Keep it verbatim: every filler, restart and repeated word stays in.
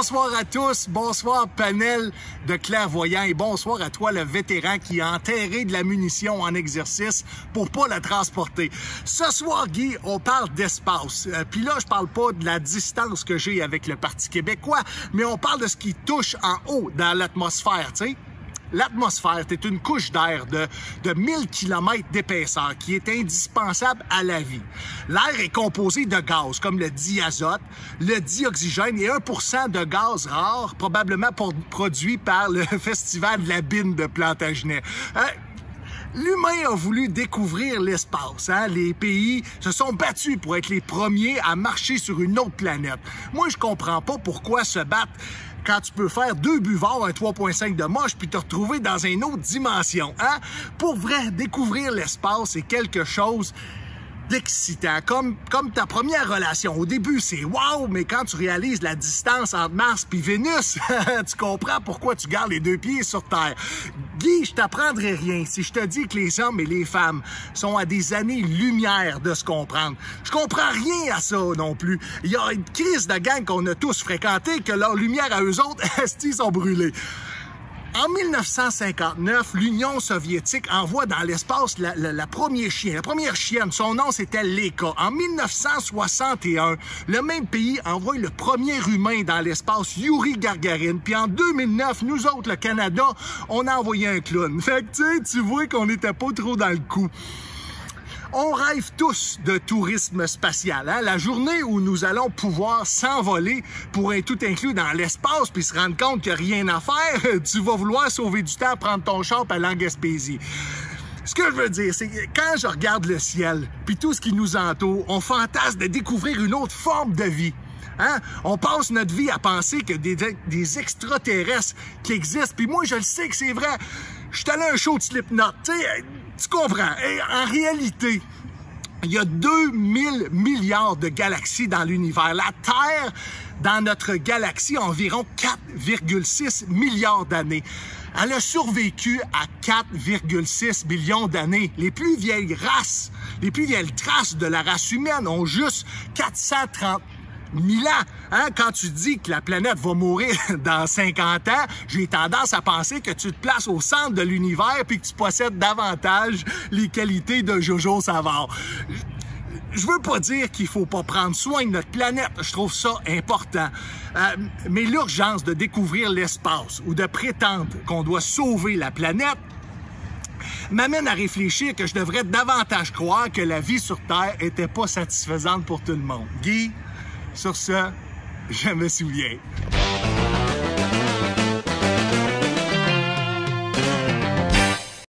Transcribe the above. Bonsoir à tous, bonsoir panel de clairvoyants et bonsoir à toi le vétéran qui a enterré de la munition en exercice pour pas la transporter. Ce soir, Guy, on parle d'espace. Euh, Puis là, je parle pas de la distance que j'ai avec le Parti québécois, mais on parle de ce qui touche en haut dans l'atmosphère, tu sais. L'atmosphère, c'est une couche d'air de, de mille kilomètres d'épaisseur qui est indispensable à la vie. L'air est composé de gaz, comme le diazote, le dioxygène et un pour cent de gaz rare, probablement pour, produit par le Festival de la Bine de Plantagenet. Euh, L'humain a voulu découvrir l'espace. Hein? Les pays se sont battus pour être les premiers à marcher sur une autre planète. Moi, je comprends pas pourquoi se battre quand tu peux faire deux buvards, un trois virgule cinq de moche, puis te retrouver dans une autre dimension, hein? Pour vrai, découvrir l'espace, c'est quelque chose d'excitant, comme, comme ta première relation. Au début, c'est « wow », mais quand tu réalises la distance entre Mars puis Vénus, tu comprends pourquoi tu gardes les deux pieds sur Terre. Guy, je t'apprendrai rien si je te dis que les hommes et les femmes sont à des années-lumière de se comprendre. Je comprends rien à ça non plus. Il y a une crise de gang qu'on a tous fréquentée, que leur lumière à eux autres, estis, sont brûlés. En mille neuf cent cinquante-neuf, l'Union soviétique envoie dans l'espace la, la, la première chienne. La première chienne, son nom, c'était Léka. En mille neuf cent soixante et un, le même pays envoie le premier humain dans l'espace, Yuri Gargarine. Puis en deux mille neuf, nous autres, le Canada, on a envoyé un clown. Fait que, tu sais, tu vois qu'on n'était pas trop dans le coup. On rêve tous de tourisme spatial, hein? La journée où nous allons pouvoir s'envoler pour être tout inclus dans l'espace puis se rendre compte qu'il n'y a rien à faire, tu vas vouloir sauver du temps, prendre ton char à la Gaspésie. Ce que je veux dire, c'est que quand je regarde le ciel puis tout ce qui nous entoure, on fantasme de découvrir une autre forme de vie. Hein? On passe notre vie à penser que des, des extraterrestres qui existent. Puis moi, je le sais que c'est vrai. Je suis allé à un show de Slipknot, tu sais, tu comprends. Et en réalité, il y a deux mille milliards de galaxies dans l'univers. La Terre, dans notre galaxie, a environ quatre virgule six milliards d'années. Elle a survécu à quatre virgule six millions d'années. Les plus vieilles races, les plus vieilles traces de la race humaine ont juste quatre cent trente mille ans. Hein? Quand tu dis que la planète va mourir dans cinquante ans, j'ai tendance à penser que tu te places au centre de l'univers puis que tu possèdes davantage les qualités de Jojo Savard. Je veux pas dire qu'il faut pas prendre soin de notre planète, je trouve ça important. Euh, mais l'urgence de découvrir l'espace ou de prétendre qu'on doit sauver la planète m'amène à réfléchir que je devrais davantage croire que la vie sur Terre était pas satisfaisante pour tout le monde. Guy, sur ce, je me souviens.